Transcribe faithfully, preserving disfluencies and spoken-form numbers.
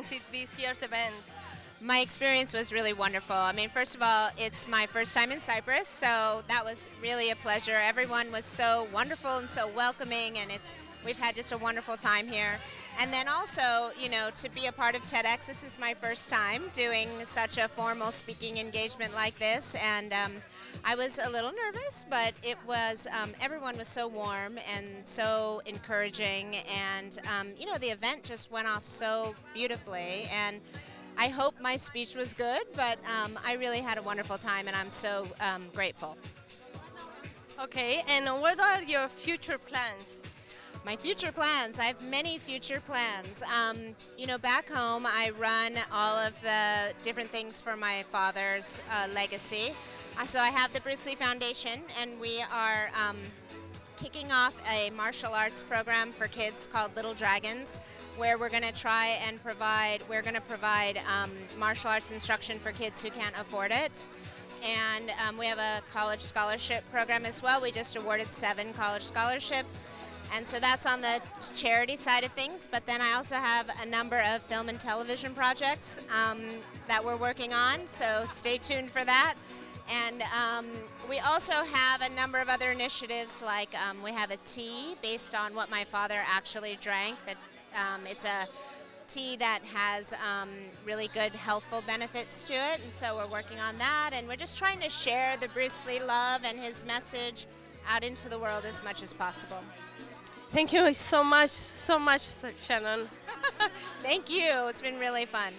experience at this year's event? My experience was really wonderful. I mean, first of all, it's my first time in Cyprus, so that was really a pleasure. Everyone was so wonderful and so welcoming, and it's we've had just a wonderful time here. And then also, you know, to be a part of TEDx, this is my first time doing such a formal speaking engagement like this, and um, I was a little nervous, but it was, um, everyone was so warm and so encouraging, and, um, you know, the event just went off so beautifully, and I hope my speech was good, but um, I really had a wonderful time, and I'm so um, grateful. Okay, and what are your future plans? My future plans, I have many future plans. Um, you know, back home I run all of the different things for my father's uh, legacy. Uh, so I have the Bruce Lee Foundation, and we are um, kicking off a martial arts program for kids called Little Dragons, where we're going to try and provide, we're going to provide um, martial arts instruction for kids who can't afford it. And um, we have a college scholarship program as well. We just awarded seven college scholarships. And so that's on the charity side of things, but then I also have a number of film and television projects um, that we're working on, so stay tuned for that. And um, we also have a number of other initiatives, like um, we have a tea based on what my father actually drank. That um, it's a tea that has um, really good healthful benefits to it, and so we're working on that, and we're just trying to share the Bruce Lee love and his message out into the world as much as possible. Thank you so much, so much, Shannon. Thank you. It's been really fun.